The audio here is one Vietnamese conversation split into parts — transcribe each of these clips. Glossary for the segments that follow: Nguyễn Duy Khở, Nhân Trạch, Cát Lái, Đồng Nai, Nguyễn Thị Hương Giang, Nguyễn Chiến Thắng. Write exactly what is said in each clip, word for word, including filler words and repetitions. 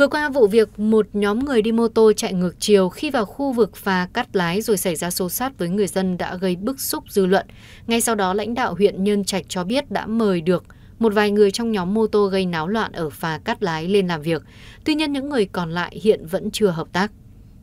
Vừa qua, vụ việc một nhóm người đi mô tô chạy ngược chiều khi vào khu vực phà Cát Lái rồi xảy ra xô xát với người dân đã gây bức xúc dư luận. Ngay sau đó, lãnh đạo huyện Nhân Trạch cho biết đã mời được một vài người trong nhóm mô tô gây náo loạn ở phà Cát Lái lên làm việc. Tuy nhiên, những người còn lại hiện vẫn chưa hợp tác.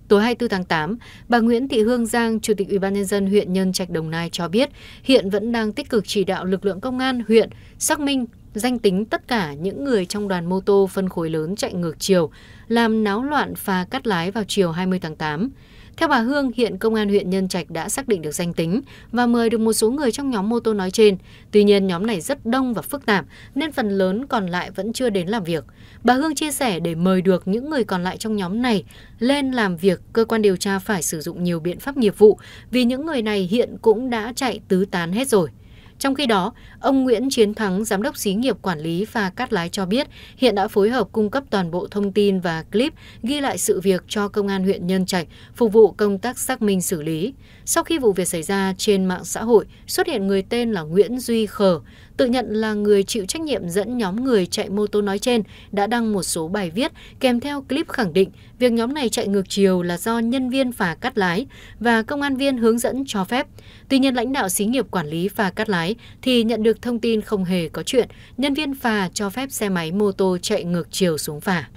Tối hai mươi tư tháng tám, bà Nguyễn Thị Hương Giang, Chủ tịch ủy ban nhân dân huyện Nhân Trạch Đồng Nai cho biết hiện vẫn đang tích cực chỉ đạo lực lượng công an huyện xác minh danh tính tất cả những người trong đoàn mô tô phân khối lớn chạy ngược chiều, làm náo loạn phà Cát Lái vào chiều hai mươi tháng tám. Theo bà Hương, hiện công an huyện Nhân Trạch đã xác định được danh tính và mời được một số người trong nhóm mô tô nói trên. Tuy nhiên, nhóm này rất đông và phức tạp nên phần lớn còn lại vẫn chưa đến làm việc. Bà Hương chia sẻ để mời được những người còn lại trong nhóm này lên làm việc, cơ quan điều tra phải sử dụng nhiều biện pháp nghiệp vụ vì những người này hiện cũng đã chạy tứ tán hết rồi. Trong khi đó, ông Nguyễn Chiến Thắng, Giám đốc Xí nghiệp Quản lý phà Cát Lái cho biết hiện đã phối hợp cung cấp toàn bộ thông tin và clip ghi lại sự việc cho công an huyện Nhân Trạch phục vụ công tác xác minh xử lý. Sau khi vụ việc xảy ra, trên mạng xã hội xuất hiện người tên là Nguyễn Duy Khở, tự nhận là người chịu trách nhiệm dẫn nhóm người chạy mô tô nói trên, đã đăng một số bài viết kèm theo clip khẳng định việc nhóm này chạy ngược chiều là do nhân viên phà Cát Lái và công an viên hướng dẫn cho phép. Tuy nhiên, lãnh đạo Xí nghiệp Quản lý phà Cát Lái thì nhận được thông tin không hề có chuyện nhân viên phà cho phép xe máy mô tô chạy ngược chiều xuống phà.